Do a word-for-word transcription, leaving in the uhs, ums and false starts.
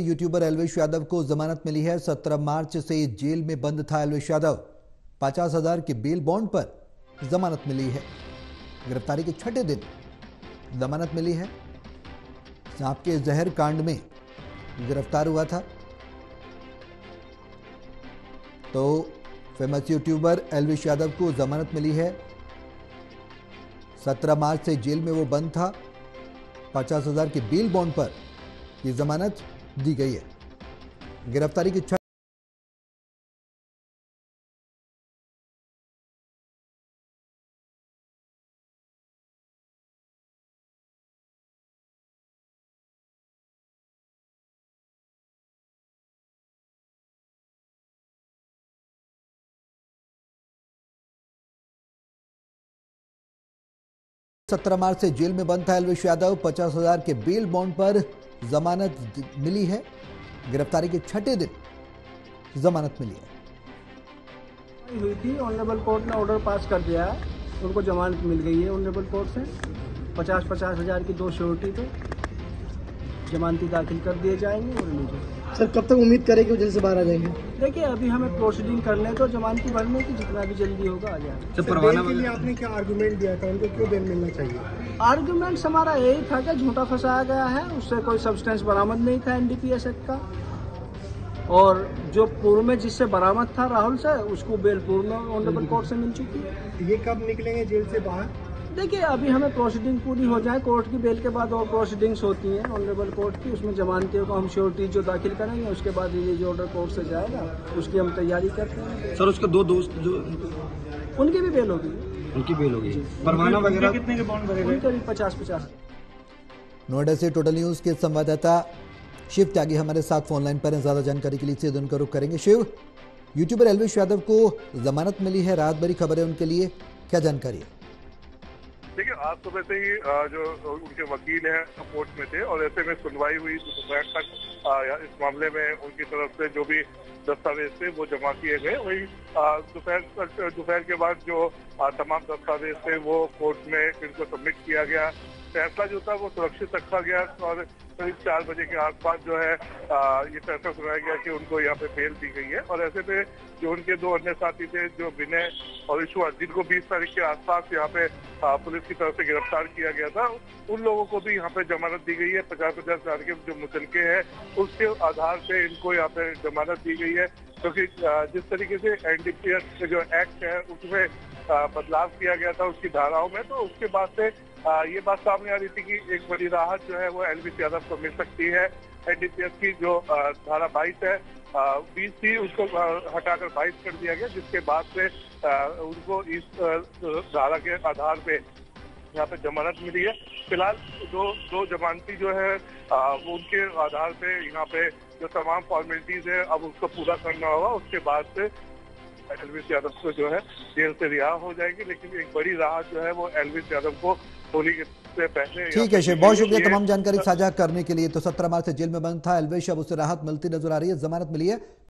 YouTuber Elvish Yadav को जमानत मिली है। सत्रह मार्च से जेल में बंद था एल्विश यादव। पचास हजार के बेल बॉन्ड पर जमानत मिली है। गिरफ्तारी के छठे दिन जमानत मिली है। सांप के जहर कांड में गिरफ्तार हुआ था। तो फेमस यूट्यूबर एल्विश यादव को जमानत मिली है। सत्रह मार्च से जेल में वो बंद था। पचास हजार के बेल बॉन्ड पर ये जमानत दी गई है। गिरफ्तारी की छठी सत्रह मार्च से जेल में बंद था एल्विश यादव। पचास हजार के बेल बॉन्ड पर जमानत मिली है। गिरफ्तारी के छठे दिन जमानत मिली है। हुई थी, ऑनरेबल कोर्ट ने ऑर्डर पास कर दिया है, उनको जमानत मिल गई है ऑनरेबल कोर्ट से। पचास पचास हजार की दो श्योरिटी पे जमानती दाखिल कर दिए जाएंगे। और लीजिए सर, कब तक उम्मीद करें कि वो जेल से बाहर आ जाएंगे? देखिए, अभी हमें प्रोसीडिंग करने तो जमानती भरने की जितना भी जल्दी होगा आ जाएगा। बेल के लिए आपने क्या आर्गूमेंट दिया था, उनको क्यों बेल मिलना चाहिए? आर्गूमेंट हमारा यही था कि झूठा फंसाया गया है, उससे कोई सब्सटेंस बरामद नहीं था एनडीपीएस एक्ट का। और जो पूर्व में जिससे बरामद था राहुल से, उसको बेल पूर्व में ऑनरेबल कोर्ट से मिल चुकी है। ये कब निकलेंगे जेल से बाहर? देखिए, अभी हमें प्रोसीडिंग पूरी हो जाए। कोर्ट की बेल के बाद और प्रोसीडिंग्स होती हैं ऑनरेबल कोर्ट की, उसमें जमानतियों को हम श्योरिटी जो दाखिल करेंगे, उसके बाद ये जो ऑर्डर कोर्ट से जाएगा उसकी हम तैयारी करते हैं। सर, उसके दो दोस्त जो उनकी भी बेल होगी, उनकी बेल होगी। परवाना वगैरह कितने के बॉन्ड भरेंगे? उनके भी पचास पचास। नोएडा से टोटल न्यूज के संवाददाता शिव त्यागी हमारे साथ फोनलाइन पर हैं। ज्यादा जानकारी के लिए सीधे उनका रुख करेंगे। शिव, यूट्यूबर एल्विश यादव को जमानत मिली है, रात भरी खबर है, उनके लिए क्या जानकारी है? देखिए, आज सुबह से ही जो उनके वकील हैं कोर्ट में थे और ऐसे में सुनवाई हुई दोपहर तक। इस मामले में उनकी तरफ से जो भी दस्तावेज थे वो जमा किए गए। वही दोपहर तक, दोपहर के बाद जो तमाम दस्तावेज थे वो कोर्ट में इनको सबमिट किया गया। फैसला जो था वो सुरक्षित रखा गया और करीब चार बजे के आसपास जो है आ, ये फैसला सुनाया गया कि उनको यहाँ पे बेल दी गई है। और ऐसे में जो उनके दो अन्य साथी थे, जो विनय और ईश्वर, जिनको बीस तारीख के आसपास यहाँ पे आ, पुलिस की तरफ से गिरफ्तार किया गया था, उन लोगों को भी यहाँ पे जमानत दी गई है। पचास पचास हजार के जो मुतलके हैं उसके आधार पे इनको यहाँ पे जमानत दी गई है, क्योंकि जिस तरीके से एनडीपीएस जो एक्ट है उसमें बदलाव किया गया था उसकी धाराओं में, तो उसके बाद से ये बात सामने आ रही थी कि एक बड़ी राहत जो है वो एल्विश यादव को मिल सकती है। एनडीपीएस की जो धारा बाईस है, बीस थी, उसको हटाकर बाईस कर दिया गया, जिसके बाद से उनको इस धारा के आधार पे यहाँ पे जमानत मिली है। फिलहाल दो दो जमानती जो है आ, वो उनके आधार पे यहाँ पे जो तमाम फॉर्मेलिटीज है अब उसको पूरा करना होगा, उसके बाद से एल्विश यादव को जो है जेल से रिहा हो जाएगी। लेकिन एक बड़ी राहत जो है वो एल्विश यादव को होली से पहले। ठीक है शिव, बहुत शुक्रिया तमाम जानकारी साझा करने के लिए। तो सत्रह मार्च से जेल में बंद था एल्विश, अब उसे राहत मिलती नजर आ रही है, जमानत मिली है।